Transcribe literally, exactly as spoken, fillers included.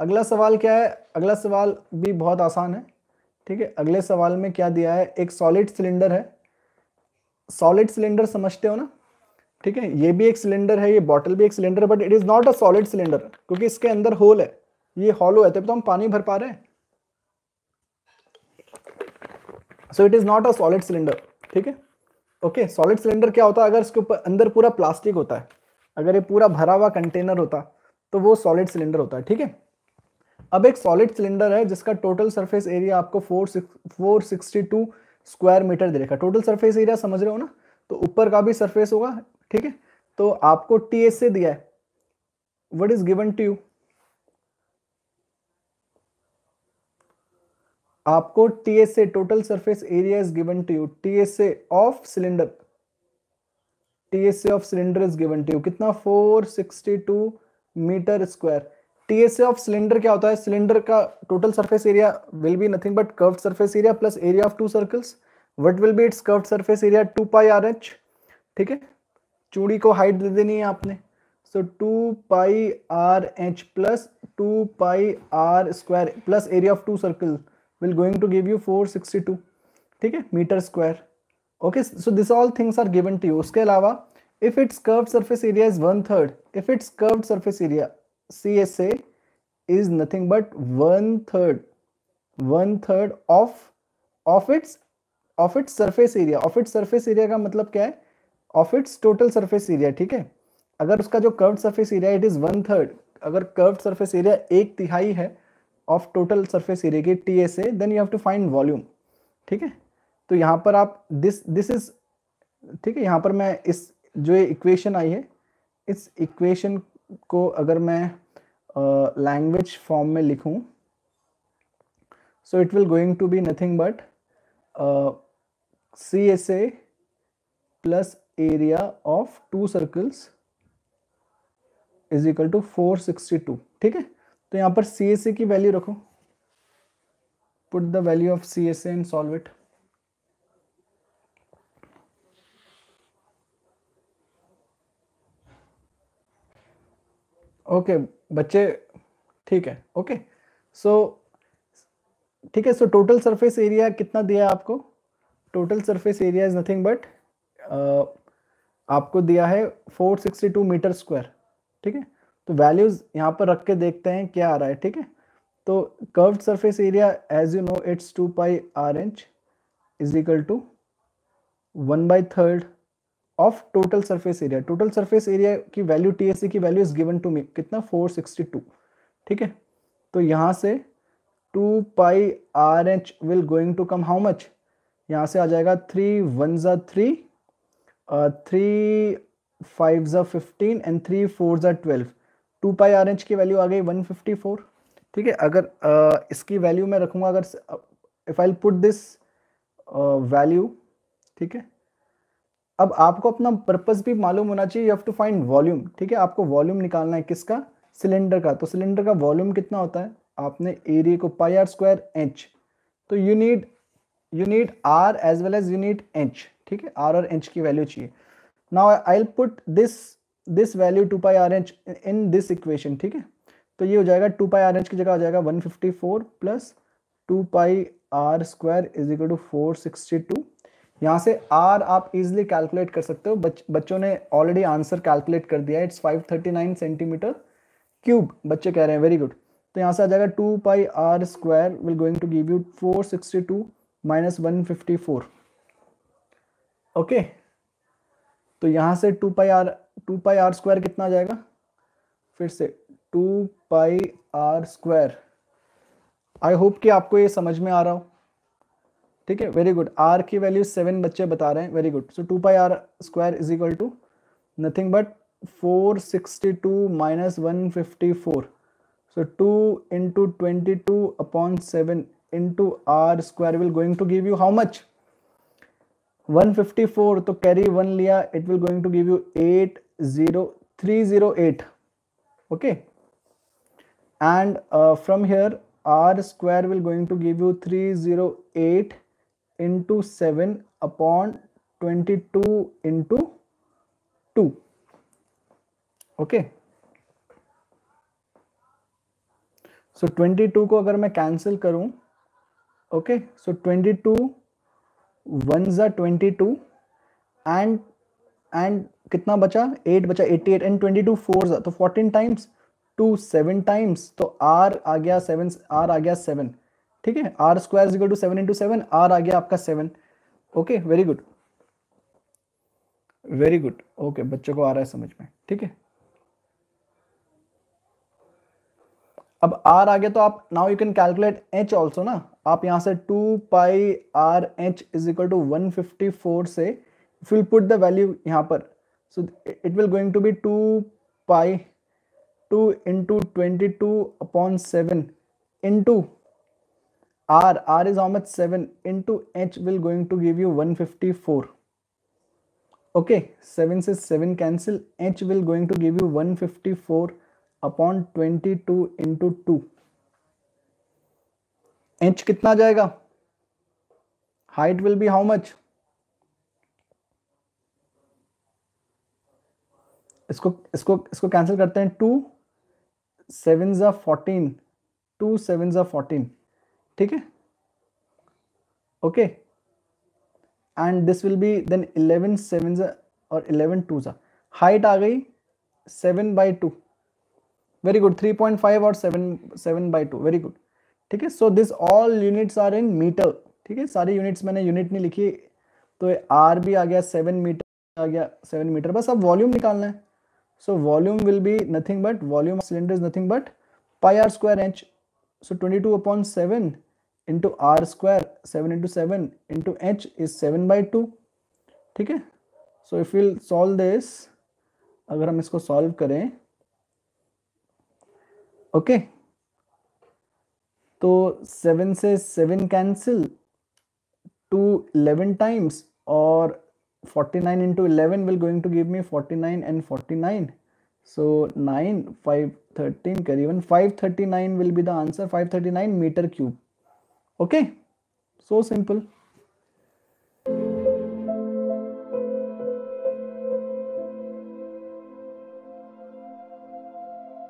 अगला सवाल क्या है? अगला सवाल भी बहुत आसान है, ठीक है। अगले सवाल में क्या दिया है, एक सॉलिड सिलेंडर है। सॉलिड सिलेंडर समझते हो ना, ठीक है। ये भी एक सिलेंडर है, ये बॉटल भी एक सिलेंडर है, but it is not a solid cylinder क्योंकि इसके अंदर होल है, ये हॉलो है, तब तो हम पानी भर पा रहे हैं। So it is not a solid cylinder, ठीक है, ओके। सॉलिड सिलेंडर क्या होता है, अगर इसके ऊपर अंदर पूरा प्लास्टिक होता है, अगर ये पूरा भरा हुआ कंटेनर होता तो वो सॉलिड सिलेंडर होता है, ठीक है। अब एक सॉलिड सिलेंडर है जिसका टोटल सरफेस एरिया आपको four six four sixty two square metre दे रखा। टोटल सरफेस एरिया समझ रहे हो ना, तो ऊपर का भी सरफेस होगा, ठीक है। तो आपको टी एस से दिया है, what is given to you, आपको टी एस से, total surface area is given to you, T S से ऑफ सिलेंडर, टी एस से of cylinder is given to you, कितना, four sixty two metre square. TSA of cylinder क्या होता है, cylinder का total surface area will be nothing but curved surface area plus area of two circles. What will be its curved surface area, to pi R H, ठीक है। चूड़ी को height दे देनी है आपने, so two pi R H plus two pi R square plus area of two circle will going to give you four sixty two, ठीक है, metre square, okay. So this all things are given to you. उसके अलावा if its curved surface area is one third, if its curved surface area C S A is nothing but one third, one third of of its of its surface area. Of its surface area का मतलब क्या है, of its total surface area, ठीक है। अगर उसका जो curved surface area it is one third, अगर कर्व्ड सरफेस एरिया एक तिहाई है ऑफ टोटल सरफेस एरिया की T S A, then you have to find volume, ठीक है। तो यहाँ पर आप दिस दिस इज, ठीक है, यहाँ पर मैं इस जो इक्वेशन आई है इस इक्वेशन को अगर मैं लैंग्वेज फॉर्म में लिखूं, so it will going to be nothing but C S A plus area of two circles is equal to four sixty two, ठीक है। तो यहाँ पर सी एस ए की वैल्यू रखो, put the value of C S A and solve it. Okay okay, बच्चे, ठीक है, ओके। सो ठीक है, सो टोटल सरफेस एरिया कितना दिया है आपको, total surface area is nothing but आपको दिया है four sixty two metre square, ठीक है। तो वैल्यूज यहाँ पर रख के देखते हैं क्या आ रहा है, ठीक है। तो curved surface area as you know it's two pi R H is equal to one by third of total surface area. Total surface area की वैल्यू टीएससी की value is given to me, कितना, four sixty two, ठीक है। तो यहाँ से two pi R H will going to come how much, यहाँ से आ जाएगा थ्री वन ज़ा थ्री, थ्री फाइव ज़ा फिफ्टीन एंड थ्री फोर ज़ा twelve. Two pi R H की वैल्यू आ गई वन फिफ्टी फोर, ठीक है। अगर uh, इसकी वैल्यू मैं रखूँगा, अगर if I put this value, ठीक है। अब आपको अपना पर्पस भी मालूम होना चाहिए, you have to find volume, ठीक है। आपको वॉल्यूम निकालना है किसका, सिलेंडर का। तो सिलेंडर का वॉल्यूम कितना होता है, आपने एरिया को पाई आर स्क्वायर एच, तो you need you need R as well as you need H, ठीक है। आर और एच की वैल्यू चाहिए। Now I will put this this value two pi R H in this equation, ठीक है। तो ये हो जाएगा टू पाई आर एच की जगह आ जाएगा one fifty four plus two pi R square is equal to four sixty two. यहाँ से R आप इजिली कैलकुलेट कर सकते हो, बच, बच्चों ने ऑलरेडी आंसर कैलकुलेट कर दिया है, it's five thirty nine centimetre cube, बच्चे कह रहे हैं, वेरी गुड। तो यहाँ से आ जाएगा two pi R square will going to give you four sixty two minus one fifty four, okay. तो यहाँ से two pi R two pi R square कितना आ जाएगा, फिर से two pi R square. I hope कि आपको ये समझ में आ रहा हो, ठीक है, वेरी गुड। आर की वैल्यू सेवन बच्चे बता रहे हैं, very good. So two pi R square is equal to nothing but four sixty two minus one fifty four, so two into twenty two upon seven into R square will going to give you how much, one fifty four, तो carry one लिया, it will going to give you eight zero three zero eight, okay. And from here R square will going to give you three zero eight into seven upon twenty-two into two. Okay, so twenty-two को अगर मैं cancel करूं, okay, so twenty-two ones are twenty-two and and कितना बचा, eight बचा, अट्ठासी and twenty-two fours तो fourteen times two seven times, तो r आ गया सेवन, r आ गया सेवन, ठीक है, r square is equal to seven into seven, r आ गया आपका seven. Okay, very good very good. Okay, बच्चों को आ रहा है समझ में, ठीक है. अब r आ गया तो आप now you can calculate h also ना, आप यहाँ से two pi R H is equal to one fifty four से if you put the value यहाँ पर, so it will going to be two pi two into twenty-two upon seven into r, r is how much, seven into h will going to give you one fifty-four. Okay, seven से seven cancel, h will going to give you one fifty-four upon twenty-two into two. h कितना जाएगा, height will be how much, इसको इसको इसको cancel करते हैं, two seven जा fourteen, two seven जा फोर्टीन, ठीक है. Okay, and this will be then eleven seven जा और इलेवन टू जा, हाइट आ गई seven by two, very good, three point five और seven seven by two, very good, ठीक है. So this all units are in metre, ठीक है, सारी यूनिट्स, मैंने यूनिट नहीं लिखी, तो आर भी आ गया सेवन मीटर, आ गया सेवन मीटर, बस अब वॉल्यूम निकालना है. So volume will be nothing but, volume of cylinder is nothing but pi r square h. So twenty-two upon seven into r square, seven into seven into h is seven by two. ठीक है. So if we'll solve this, अगर हम इसको solve करें, okay, तो seven से seven cancel, to eleven times और forty-nine into eleven will going to give me forty-nine and forty-nine, so nine five thirteen करीबन five thirty-nine will be the answer, five thirty-nine meter cube. okay, so simple.